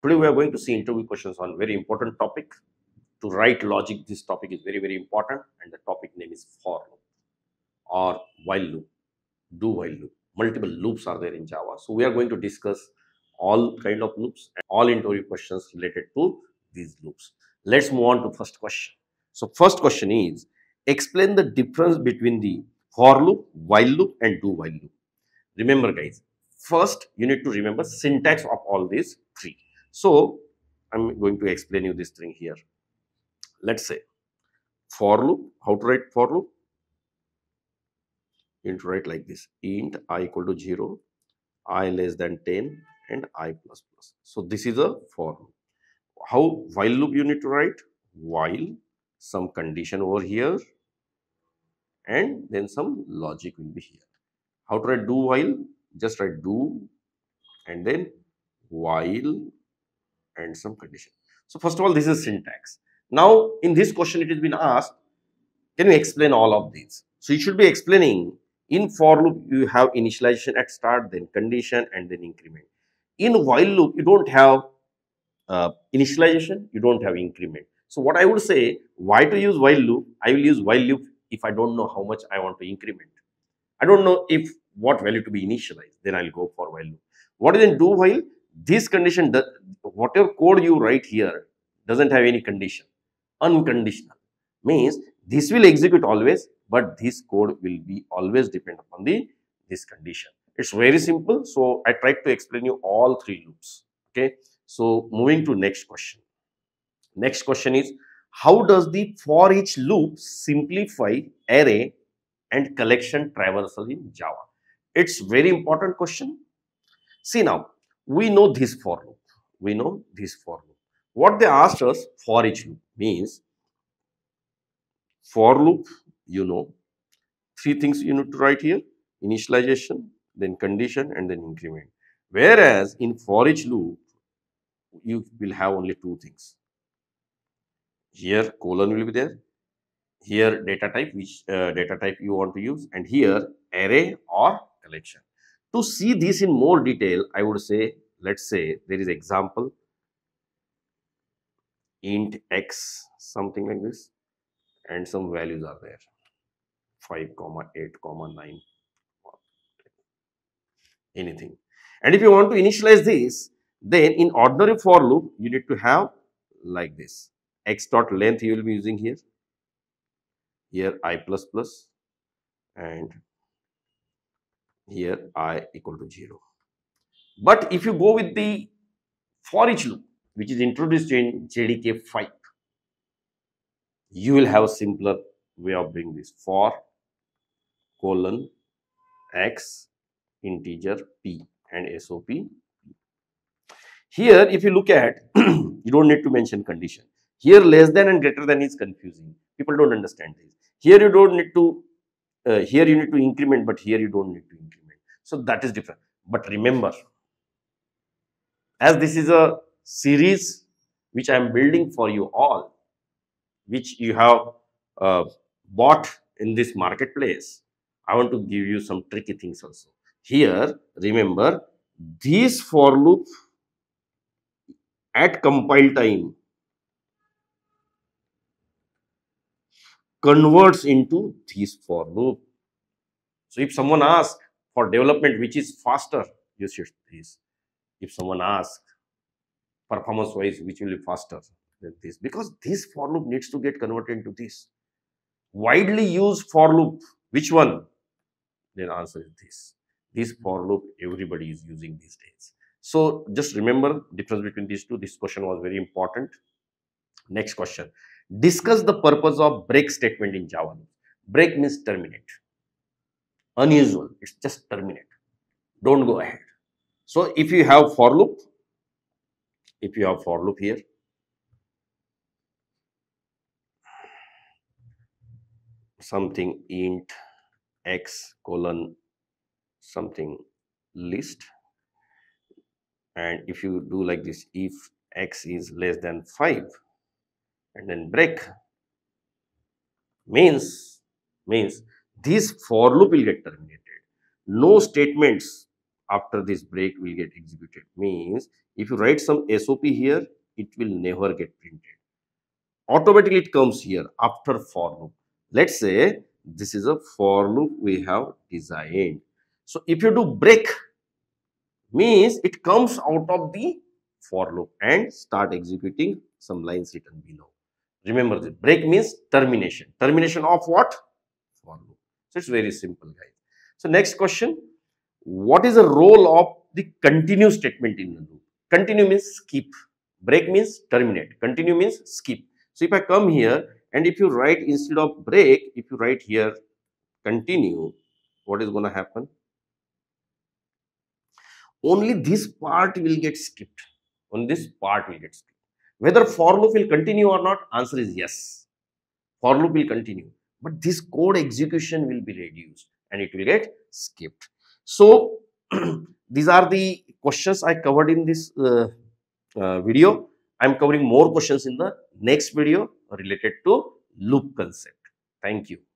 Today we are going to see interview questions on very important topic. To write logic, this topic is very, very important, and the topic name is for loop or while loop, do while loop. Multiple loops are there in Java. So we are going to discuss all kind of loops and all interview questions related to these loops. Let's move on to first question. So first question is, explain the difference between the for loop, while loop and do while loop. Remember guys, first you need to remember syntax of all these three. So I'm going to explain you this thing here. Let's say for loop, how to write for loop? You need to write like this: int I equal to 0, I less than 10 and I plus plus. So this is a for loop. How while loop you need to write? While some condition over here and then some logic will be here. How to write do while? Just write do and then while and some condition. So first of all, this is syntax. Now in this question it has been asked, can you explain all of these? So you should be explaining. In for loop you have initialization at start, then condition and then increment. In while loop you don't have initialization, you don't have increment. So what I would say, why to use while loop? I will use while loop if I don't know how much I want to increment. I don't know if what value to be initialized, then I'll go for while loop. What is in do while? This condition, whatever code you write here doesn't have any condition. Unconditional means this will execute always, but this code will be always depend upon this condition. It's very simple. So I tried to explain you all three loops. Okay. So moving to next question. Next question is, how does the for each loop simplify array and collection traversal in Java? It's very important question. See now, we know this for loop. We know this for loop. What they asked us, for each loop means for loop, you know, three things you need to write here: initialization, then condition and then increment. Whereas in for each loop, you will have only two things. Here colon will be there, here data type, which data type you want to use, and here array or collection. To see this in more detail, I would say, let's say there is example int x, something like this, and some values are there, 5, 8, 9, anything. And if you want to initialize this, then in ordinary for loop, you need to have like this: x dot length you will be using here, here I plus plus, and here I equal to 0. But if you go with the for each loop, which is introduced in JDK 5, you will have a simpler way of doing this: for colon x integer p and SOP. Here if you look at, you don't need to mention condition. Here less than and greater than is confusing. People don't understand this. Here you don't need to here you need to increment, but here you don't need to increment. So that is different. But remember, as this is a series which I am building for you all, which you have bought in this marketplace, I want to give you some tricky things also. Here, remember, this for loop at compile time converts into this for loop. So if someone asks for development which is faster, you should this. If someone asks performance wise which will be faster than this, because this for loop needs to get converted into this. Widely used for loop, which one? Then answer is this. This for loop everybody is using these days. So just remember difference between these two. This question was very important. Next question. Discuss the purpose of break statement in Java. Break means terminate. Unusual. It's just terminate. Don't go ahead. So if you have for loop, if you have for loop here, something int x colon something list, and if you do like this, if x is less than 5 and then break, means this for loop will get terminated. No statements after this break will get executed. Means if you write some SOP here, it will never get printed. Automatically it comes here after for loop. Let's say this is a for loop we have designed. So if you do break, means it comes out of the for loop and start executing some lines written below. Remember this, break means termination. Termination of what? For loop. So it's very simple, guys. So next question, what is the role of the continue statement in the loop? Continue means skip. Break means terminate. Continue means skip. So if I come here and if you write instead of break, if you write here continue, what is going to happen? Only this part will get skipped. Only this part will get skipped. Whether for loop will continue or not, answer is yes. For loop will continue. But this code execution will be reduced and it will get skipped. So these are the questions I covered in this video. I am covering more questions in the next video related to loop concept. Thank you.